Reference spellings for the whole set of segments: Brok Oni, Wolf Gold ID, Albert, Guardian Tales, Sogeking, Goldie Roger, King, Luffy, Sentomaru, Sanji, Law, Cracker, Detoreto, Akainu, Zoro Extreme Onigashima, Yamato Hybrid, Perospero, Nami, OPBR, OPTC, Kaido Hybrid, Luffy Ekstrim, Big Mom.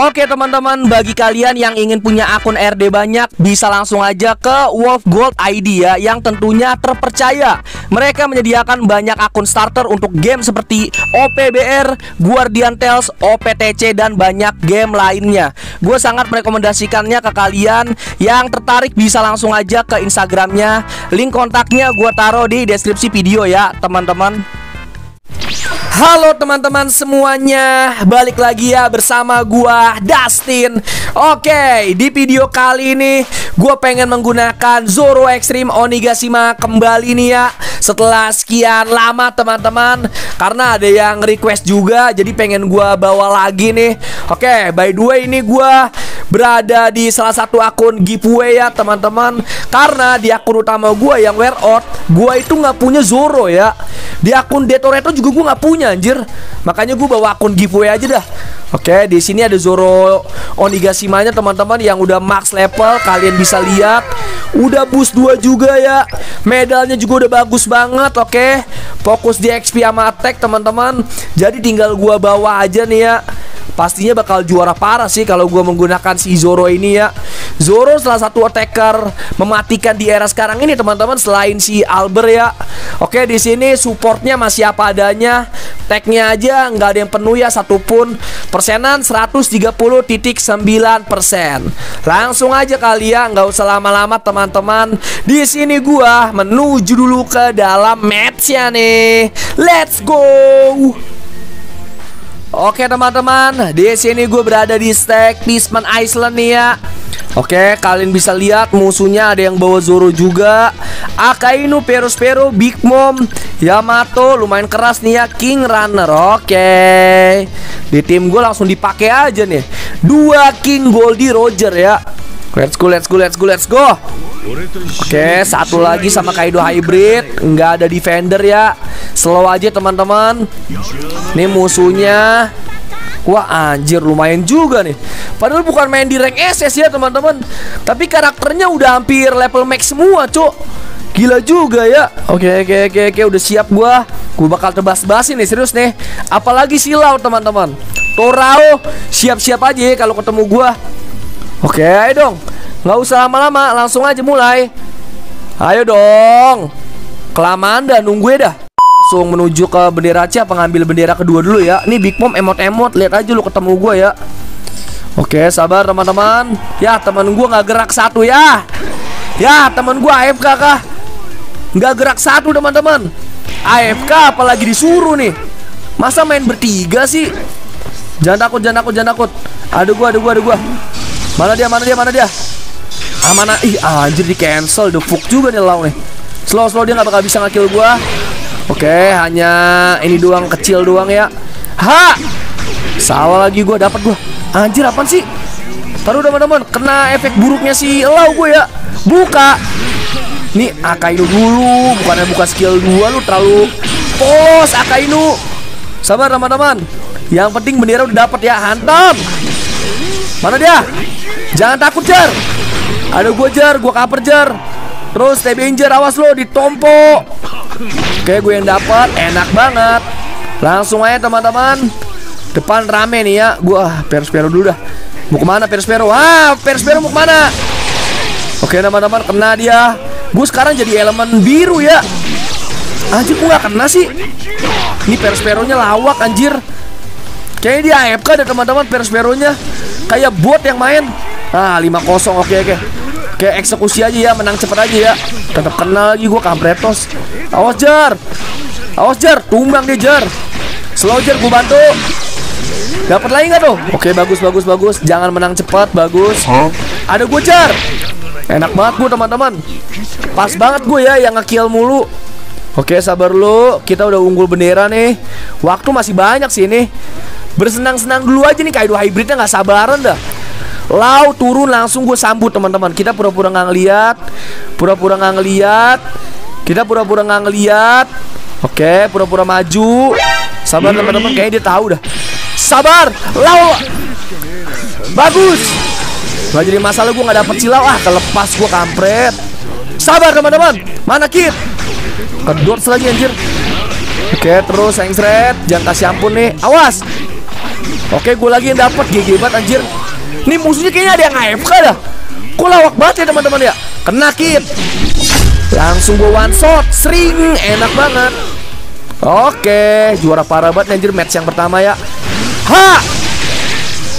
Oke teman-teman, bagi kalian yang ingin punya akun RD banyak, bisa langsung aja ke Wolf Gold ID ya, yang tentunya terpercaya. Mereka menyediakan banyak akun starter untuk game seperti OPBR, Guardian Tales, OPTC, dan banyak game lainnya. Gue sangat merekomendasikannya ke kalian. Yang tertarik bisa langsung aja ke Instagramnya. Link kontaknya gue taruh di deskripsi video ya teman-teman. Halo teman-teman semuanya, balik lagi ya bersama gua Dustin. Oke, di video kali ini gua pengen menggunakan Zoro Extreme Onigashima kembali nih ya, setelah sekian lama teman-teman, karena ada yang request juga, jadi pengen gua bawa lagi nih. Oke, by the way ini gua berada di salah satu akun giveaway ya teman-teman, karena di akun utama gua yang wear out, gua itu nggak punya Zoro ya. Di akun Detoreto juga gua nggak punya anjir, makanya gue bawa akun giveaway aja dah. Oke, di sini ada Zoro Onigashimanya teman-teman yang udah max level, kalian bisa lihat udah boost 2 juga ya, medalnya juga udah bagus banget. Oke, fokus di XP sama attack teman-teman, jadi tinggal gue bawa aja nih ya. Pastinya bakal juara parah sih kalau gue menggunakan si Zoro ini ya. Zoro salah satu attacker mematikan di era sekarang ini teman-teman, selain si Albert ya. Oke, di sini supportnya masih apa adanya, tagnya aja nggak ada yang penuh ya satupun. Persenan 130.9%. Langsung aja kali ya, nggak usah lama-lama teman-teman. Di sini gue menuju dulu ke dalam matchnya nih. Let's go. Oke teman-teman, di sini gue berada di stack Pisman Island nih ya. Oke, kalian bisa lihat musuhnya ada yang bawa Zoro juga, Akainu, Perospero, Big Mom, Yamato, lumayan keras nih ya, King Runner. Oke, di tim gue langsung dipakai aja nih, 2 King Goldie Roger ya. Let's go, let's go, let's go, let's go. Oke, satu lagi sama Kaido Hybrid, nggak ada defender ya, slow aja teman-teman. Ini musuhnya, wah anjir lumayan juga nih. Padahal bukan main di rank SS ya teman-teman, tapi karakternya udah hampir level max semua cuk. Gila juga ya. Oke, udah siap gua. Gua bakal tebas-tebasin nih, serius nih. Apalagi si Law teman-teman, Torao siap-siap aja kalau ketemu gua. Oke, ayo dong, nggak usah lama-lama, langsung aja mulai. Ayo dong, kelamaan dah, nungguin dah. Langsung menuju ke bendera C, pengambil bendera kedua dulu ya. Ini Big Mom emot-emot, lihat aja lu ketemu gue ya. Oke, sabar teman-teman. Ya teman gue nggak gerak satu ya. Ya teman gue AFK kah? Nggak gerak satu teman-teman. AFK apalagi disuruh nih. Masa main bertiga sih? Jangan takut, jangan takut, jangan takut. Aduh gue. Mana dia? Mana? Ih anjir, di cancel, the fuck juga nih Law nih. Slow dia nggak bakal bisa nge-kill gua. Oke, hanya ini doang, kecil doang ya. Ha! Salah lagi gua, dapat gua. Anjir apaan sih? Taruh teman-teman, kena efek buruknya si Law gua ya. Buka. Nih Akainu dulu, bukannya buka skill 2 lu terlalu polos Akainu. Sabar teman-teman. Yang penting bendera udah dapat ya, hantam. Mana dia? Jangan takut Jar. Ada gue Jar, gue cover Jar. Terus Tebenjer, awas lo ditompo. Oke, gue yang dapat, enak banget. Langsung aja teman-teman. Depan rame nih ya. Gua Perospero dulu dah. Mau kemana Perospero? Ah, Perospero mau kemana? Oke teman-teman, kena dia. Gue sekarang jadi elemen biru ya. Anjir, gue gak kena sih. Ini Perosperonya lawak anjir. Kayaknya dia AFK ada teman-teman, Perospero-nya kayak bot yang main. Nah, 5-0. Oke. Kayak eksekusi aja ya, menang cepet aja ya. Tetap kena lagi gua, kampretos. Awas Jar. Tumbang dia Jar. Slow Jar, gua bantu. Dapat lagi nggak tuh? Oke, bagus. Jangan menang cepat, bagus. Ada gua Jar. Enak banget gua teman-teman. Pas banget gua ya yang nge-kill mulu. Oke, sabar lu. Kita udah unggul bendera nih. Waktu masih banyak sih ini. Bersenang-senang dulu aja nih, Kaido Hybridnya nggak sabaran dah. Law turun, langsung gue sambut teman-teman. Kita pura-pura nggak ngeliat, Oke, pura-pura maju. Sabar teman-teman, kayaknya dia tahu dah. Sabar, Law. Bagus. Gak jadi masalah gue nggak dapet si Law. Ah, kelepas gue kampret. Sabar teman-teman. Mana Kit? Kedorts lagi anjir. Oke, terus Sengret, jangan kasih ampun nih. Awas. Oke, gue lagi yang dapat, GG banget anjir. Nih musuhnya kayaknya ada yang AFK dah. Gue lawak banget ya teman-teman ya. Kena kit. Langsung gue one shot, sering, enak banget. Oke, juara parah banget anjir match yang pertama ya. Ha!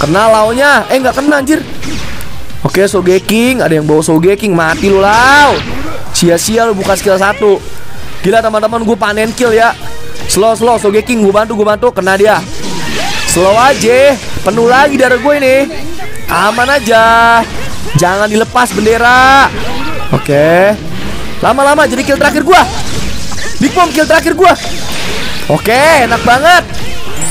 Kena Law-nya. Nggak kena anjir. Oke, Sogeking, ada yang bawa Sogeking, mati lu Law. Sia-sia lu buka skill 1. Gila teman-teman, gue panen kill ya. Slow Sogeking, gue bantu, kena dia. Slow aja, penuh lagi darah gue ini. Aman aja, jangan dilepas bendera. Oke, lama-lama jadi kill terakhir gue. Big Mom kill terakhir gue. Oke, enak banget.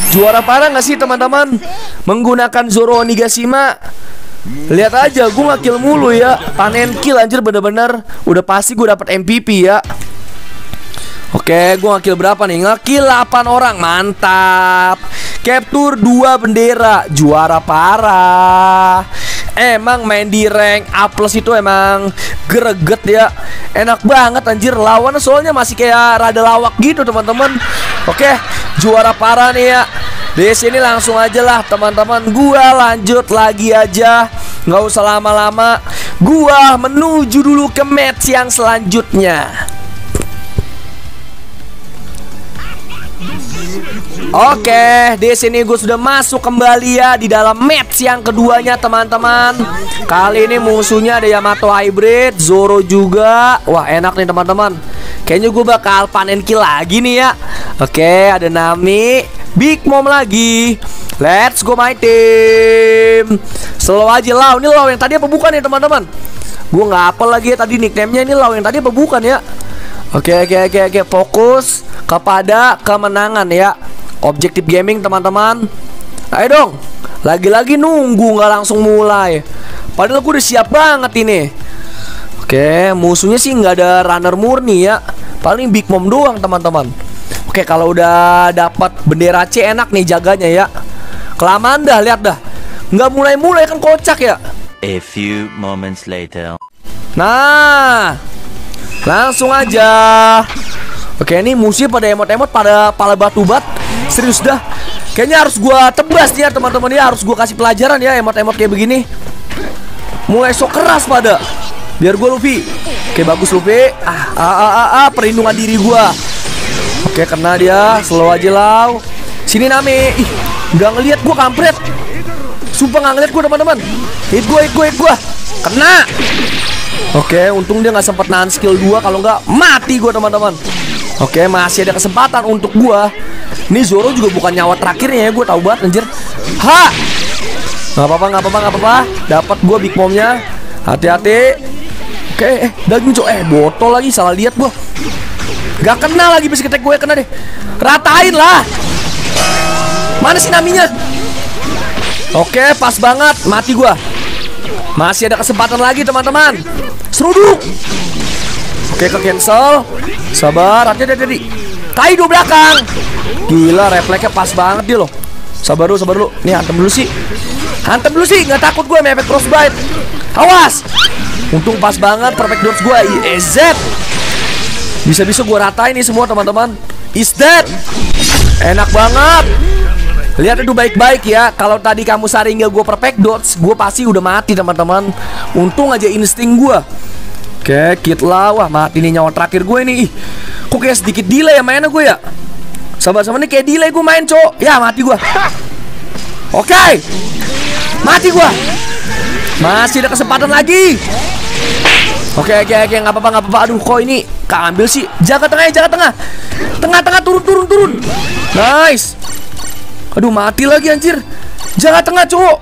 Juara parah nggak sih teman-teman? Menggunakan Zoro Onigashima. Lihat aja, gue nggak kill mulu ya. Panen kill anjir bener-bener. Udah pasti gue dapet MVP ya. Oke, gue nge-kill berapa nih? Nge-kill 8 orang, mantap. Capture 2 bendera, juara parah. Emang main di rank A+ itu emang greget ya. Enak banget anjir, lawannya soalnya masih kayak rada lawak gitu teman-teman. Oke, juara parah nih ya. Di sini langsung aja lah teman-teman, gua lanjut lagi aja. Nggak usah lama-lama, gua menuju dulu ke match yang selanjutnya. Oke, di sini gue sudah masuk kembali ya di dalam match yang keduanya teman-teman. Kali ini musuhnya ada Yamato Hybrid, Zoro juga. Wah, enak nih teman-teman. Kayaknya gue bakal panen kill lagi nih ya. Oke, ada Nami, Big Mom lagi. Let's go my team. Slow aja Law. Ini Law yang tadi apa bukan ya teman-teman? Gue nggak apel lagi ya tadi nickname-nya. Ini Law yang tadi apa bukan ya? Oke, fokus kepada kemenangan ya. Objektif gaming teman-teman. Ayo dong. Lagi-lagi nunggu nggak langsung mulai. Padahal gue udah siap banget ini. Oke, musuhnya sih nggak ada runner murni ya. Paling Big Mom doang teman-teman. Oke, kalau udah dapat bendera C enak nih jaganya ya. Kelamaan dah, lihat dah. Nggak mulai-mulai kan kocak ya. A few moments later. Nah, langsung aja. Oke, ini musuh pada emot-emot, pada pala batu-bat. Serius dah. Kayaknya harus gua tebas nih ya teman-teman ya. Harus gua kasih pelajaran ya emot-emot kayak begini. Mulai sok keras pada. Biar gua Luffy. Oke, bagus Luffy. Perlindungan diri gua. Oke, kena dia. Slow aja Law. Sini Nami. Ih, udah ngeliat gua kampret. Sumpah nggak ngeliat gua teman-teman. Hit gua. Kena. Oke, untung dia nggak sempat nahan skill 2. Kalau nggak mati gue teman-teman. Oke, masih ada kesempatan untuk gue. Nih Zoro juga bukan nyawa terakhirnya ya, gue tahu banget anjir. Ha, nggak apa-apa. Dapat gue Big Mom-nya. Hati-hati. Oke, daging cok. Botol lagi, salah lihat gue. Gak kena lagi basic attack gue, kena deh. Ratain lah. Mana sih Naminya? Oke, pas banget, mati gue. Masih ada kesempatan lagi teman-teman. Seruduk. Oke, ke cancel. Sabar, hati-hati. Kaido belakang. Gila, refleksnya pas banget dia loh. Sabar dulu. Nih, hantem dulu sih, nggak takut gue mepet crossbite. Awas. Untung pas banget perfect dodge gue. IEZ. Bisa-bisa gue ratain nih semua teman-teman. Is dead. Enak banget. Lihat itu baik-baik ya. Kalau tadi kamu saring gak gue perfect dodge, gue pasti udah mati teman-teman. Untung aja insting gue. Oke, kit Law. Wah, mati nih nyawa terakhir gue nih. Kok kayak sedikit delay ya mainnya gue ya. Sabar-sabar nih kayak delay gue main cok. Ya mati gue. Oke, mati gue. Masih ada kesempatan lagi. Oke, nggak apa-apa. Aduh, kok ini keambil sih. Jaga tengah. Tengah-tengah turun. Nice. Aduh, mati lagi anjir. Jaga tengah cowok.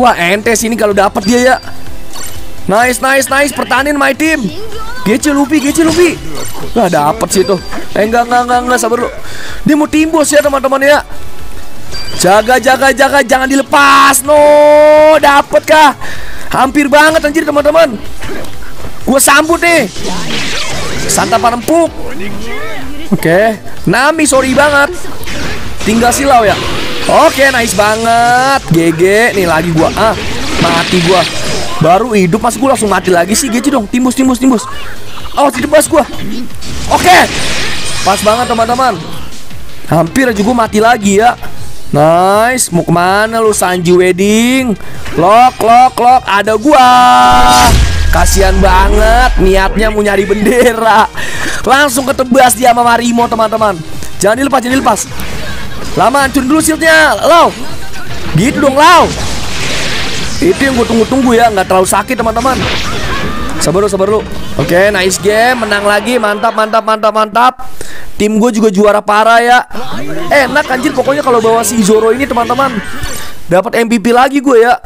Wah, ente sini kalau dapat dia ya. Nice. Pertahanin my team. Gece Luffy. Nah, dapat sih tuh. Enggak, sabar lu. Dia mau timbus ya teman-teman ya. Jaga, jangan dilepas. No, dapat kah? Hampir banget anjir teman-teman. Gua sambut nih. Santapan empuk. Oke, Nami sorry banget. Tinggal silau ya. Oke, nice banget. GG nih lagi gua. Mati gua. Baru hidup mas gua langsung mati lagi sih. GG dong. Timbus. Oh, ditebas gua. Oke. Pas banget teman-teman. Hampir aja gua mati lagi ya. Nice. Mau kemana lu Sanji Wedding? Lok. Ada gua. Kasian banget, niatnya mau nyari bendera. Langsung ketebas dia sama Marimo, teman-teman. Jangan dilepas, jangan dilepas. Lama, hancurin dulu shieldnya, Law. Gitu dong, Law. Itu yang gue tunggu-tunggu ya, nggak terlalu sakit, teman-teman. Sabar lu. Oke, nice game, menang lagi, mantap. Tim gue juga juara parah ya. Enak anjir, pokoknya kalau bawa si Zoro ini, teman-teman. Dapat MVP lagi gue ya.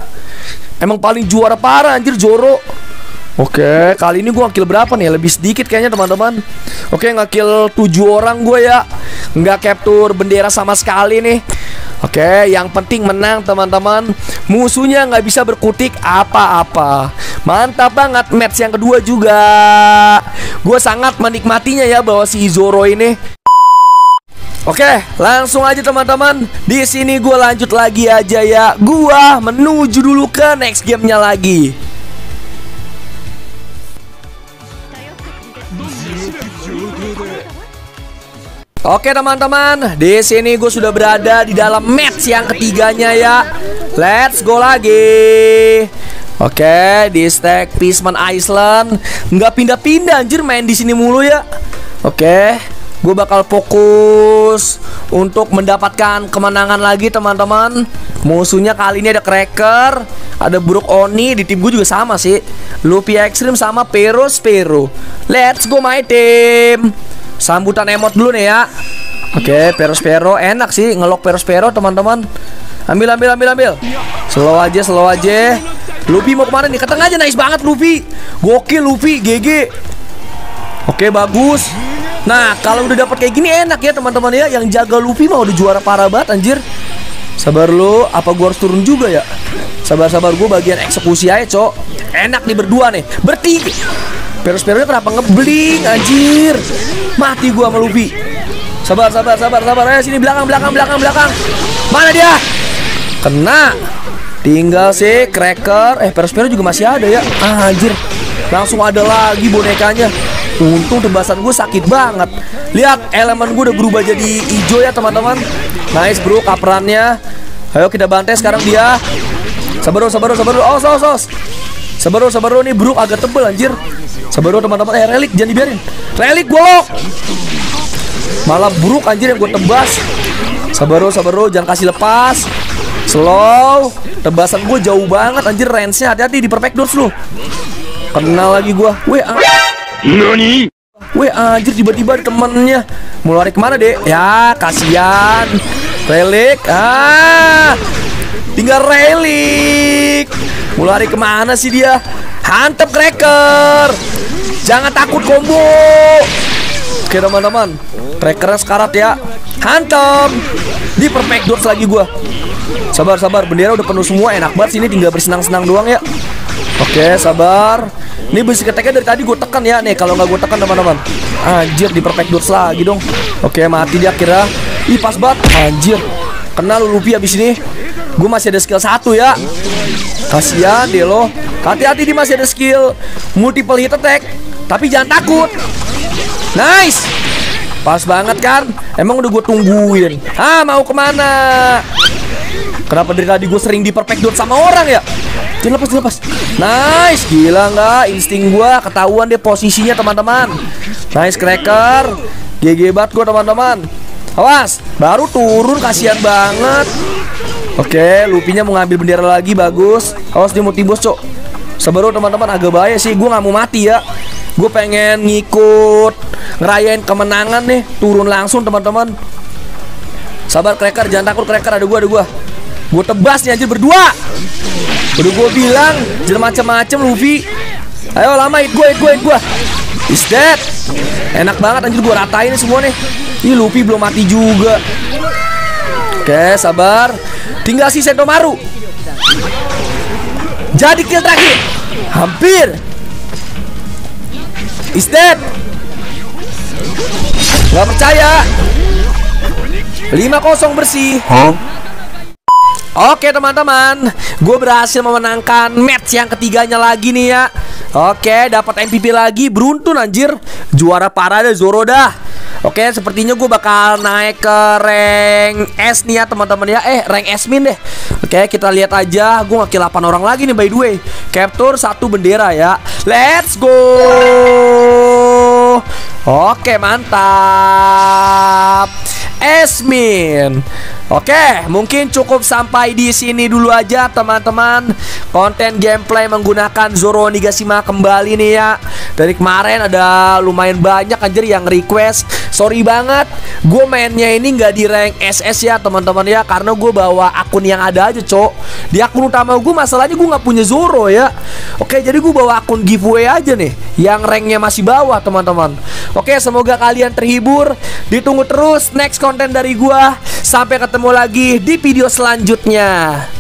Emang paling juara parah anjir Zoro. Oke, kali ini gue ngakil berapa nih? Lebih sedikit kayaknya teman-teman. Oke, ngakil 7 orang gue ya. Nggak capture bendera sama sekali nih. Oke, yang penting menang teman-teman. Musuhnya nggak bisa berkutik apa-apa. Mantap banget match yang kedua juga. Gue sangat menikmatinya ya bahwa si Zoro ini. Oke, langsung aja teman-teman. Di sini gue lanjut lagi aja ya. Gue menuju dulu ke next gamenya lagi. Oke teman-teman, di sini gue sudah berada di dalam match yang ketiganya ya. Let's go lagi. Oke, di stack Peaceman Island nggak pindah-pindah anjir, main di sini mulu ya. Oke, gue bakal fokus untuk mendapatkan kemenangan lagi teman-teman. Musuhnya kali ini ada Cracker, ada Brok Oni, di tim gue juga sama sih. Luffy Ekstrim sama Perospero. Let's go my team. Sambutan emot dulu nih ya. Oke, Perospero enak sih ngelok Perospero teman-teman. Ambil. Slow aja. Luffy mau kemana nih? Ke tengah aja, nice banget Luffy. Gokil Luffy, GG. Oke, bagus. Nah, kalau udah dapat kayak gini enak ya teman-teman ya. Yang jaga Luffy mah udah juara parah banget anjir. Sabar lu, apa gua harus turun juga ya? Sabar-sabar, gua bagian eksekusi aja, Cok. Enak nih berdua nih. Bertiga. Perospero kenapa ngebling anjir? Mati gua sama Luffy. Sabar. Ayo sini belakang. Mana dia? Kena. Tinggal si Cracker. Perospero juga masih ada ya. Ah, anjir. Langsung ada lagi bonekanya. Untung tebasan gue sakit banget. Lihat elemen gue udah berubah jadi hijau ya teman-teman. Nice bro kaperannya. Ayo kita bantai sekarang dia. Sabar. Os. Sabar nih bro, agak tebel anjir. Sabar teman-teman, relik jangan dibiarin. Relik golok. Malah buruk anjir yang gue tebas. Sabar jangan kasih lepas. Slow. Tebasan gue jauh banget anjir range-nya, hati-hati di perfect dodge lu. Kenal lagi gue. Weh anjir, tiba-tiba temennya mau lari kemana deh? Ya kasihan. Relik. Tinggal relik. Mau lari kemana sih dia? Hantep Cracker. Jangan takut combo. Oke teman-teman, Crackernya sekarat ya. Hantep. Di perfect dodge lagi gua. Sabar, bendera udah penuh semua. Enak banget sini, tinggal bersenang-senang doang ya. Oke, sabar. Ini basic attack-nya dari tadi gue tekan ya. Nih kalau nggak gue tekan teman-teman. Anjir, di perfect dodge lagi dong. Oke, mati dia kira. Ih, pas banget. Anjir. Kena lu Luffy abis ini. Gue masih ada skill 1 ya. Kasian deh lo. Hati-hati, dia masih ada skill multiple hit attack. Tapi jangan takut. Nice. Pas banget kan. Emang udah gue tungguin. Mau kemana? Kenapa dari tadi gue sering di perfect dodge sama orang ya? Jangan lepas. Nice. Gila nggak? Insting gue ketahuan deh posisinya teman-teman. Nice Cracker. GG banget gue teman-teman. Awas, baru turun, kasihan banget. Oke, Luffy-nya mau ngambil bendera lagi, bagus. Awas dia mau tibos, Cok. Sabar teman-teman, agak bahaya sih, gue nggak mau mati ya. Gue pengen ngikut ngerayain kemenangan nih, turun langsung teman-teman. Sabar Cracker, jangan takut Cracker, ada gue. Gue tebas nih aja berdua. Udah gue bilang, jangan macem-macem Luffy. Ayo lama, hit gue. Is dead. Enak banget anjir, gue ratain semua nih. Ih, Luffy belum mati juga. Oke, sabar. Tinggal si Sentomaru. Jadi kill terakhir. Hampir. Is dead. Gak percaya. 5-0 bersih. Oke teman-teman, gue berhasil memenangkan match yang ketiganya lagi nih ya. Oke, dapat MVP lagi, beruntun anjir. Juara parah deh Zoro dah. Oke, sepertinya gue bakal naik ke rank S nih ya teman-teman ya. Rank S min deh. Oke, kita lihat aja. Gue ngaki 8 orang lagi nih by the way. Capture 1 bendera ya. Let's go. Oke, mantap. Esmin. Oke, mungkin cukup sampai di sini dulu aja teman-teman. Konten gameplay menggunakan Zoro Onigashima kembali nih ya. Dari kemarin ada lumayan banyak anjir yang request. Sorry banget, gue mainnya ini nggak di rank SS ya teman-teman ya. Karena gue bawa akun yang ada aja cok. Di akun utama gue masalahnya gue nggak punya Zoro ya. Oke, jadi gue bawa akun giveaway aja nih. Yang ranknya masih bawah teman-teman. Oke, semoga kalian terhibur. Ditunggu terus next konten dari gue. Sampai ketemu lagi di video selanjutnya.